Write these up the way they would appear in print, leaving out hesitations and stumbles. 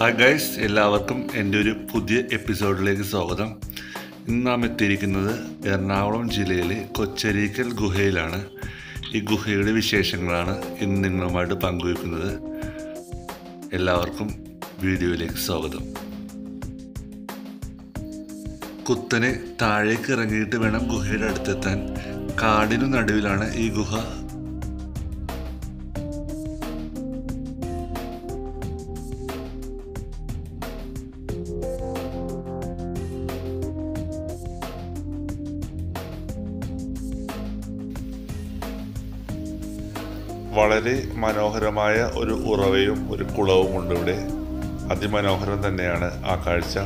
Hi guys, എല്ലാവർക്കും എൻ്റെ ഒരു പുതിയ എപ്പിസോഡിലേക്ക് സ്വാഗതം. ഇന്ന് നാം എത്തിയിരിക്കുന്നത് എറണാകുളം ജില്ലയിലെ കൊച്ചരീക്കൽ ഗുഹയിലാണ്. ഈ ഗുഹയുടെ വിശേഷങ്ങളാണ് ഇന്ന് നിങ്ങളുമായിട്ട് പങ്കുവയ്ക്കുന്നത്. എല്ലാവർക്കും വീഡിയോയിലേക്ക് സ്വാഗതം. കുത്തനെ താഴേക്ക് ഇറങ്ങിയിട്ട് വേണം ഗുഹയുടെ അടുത്തെത്താൻ. കാടിനു നടുവിലാണ് ഈ ഗുഹ. വളരെ മനോഹരമായ ഒരു ഉറവയും ഒരു കുളവുമുണ്ട് ഇവിടെ. അതിമനോഹരം തന്നെയാണ് ആ കാഴ്ച.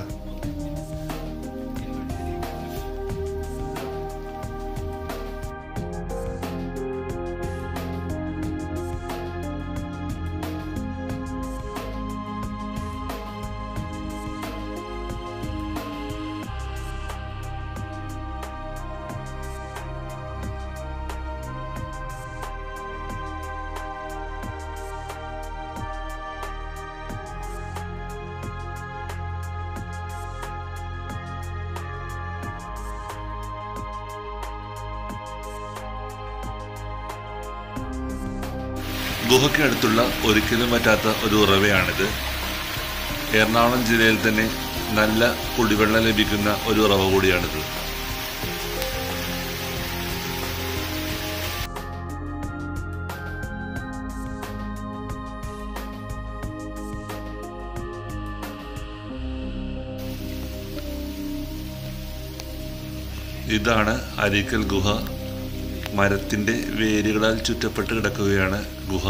ഗുഹയ്ക്കടുത്തുള്ള ഒരിക്കലും പറ്റാത്ത ഒരു ഉറവയാണിത്. എറണാകുളം ജില്ലയിൽ തന്നെ നല്ല കുടിവെള്ളം ലഭിക്കുന്ന ഒരു ഉറവ കൂടിയാണിത്. ഇതാണ് അരീക്കൽ ഗുഹ. മരത്തിൻ്റെ വേരുകളാൽ ചുറ്റപ്പെട്ട് കിടക്കുകയാണ് ഗുഹ.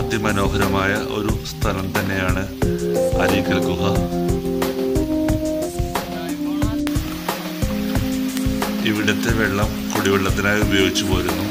അതിമനോഹരമായ ഒരു സ്ഥലം തന്നെയാണ് അരീക്കൽ ഗുഹ. ഇവിടുത്തെ വെള്ളം കുടിവെള്ളത്തിനായി ഉപയോഗിച്ചു പോരുന്നു.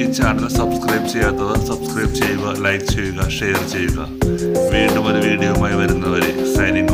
ഈ ചാനൽ സബ്സ്ക്രൈബ് ചെയ്യാത്തവർ സബ്സ്ക്രൈബ് ചെയ്യുക, ലൈക്ക് ചെയ്യുക, ഷെയർ ചെയ്യുക. വീണ്ടും ഒരു വീഡിയോയുമായി വരുന്നവരെ സൈനിങ്.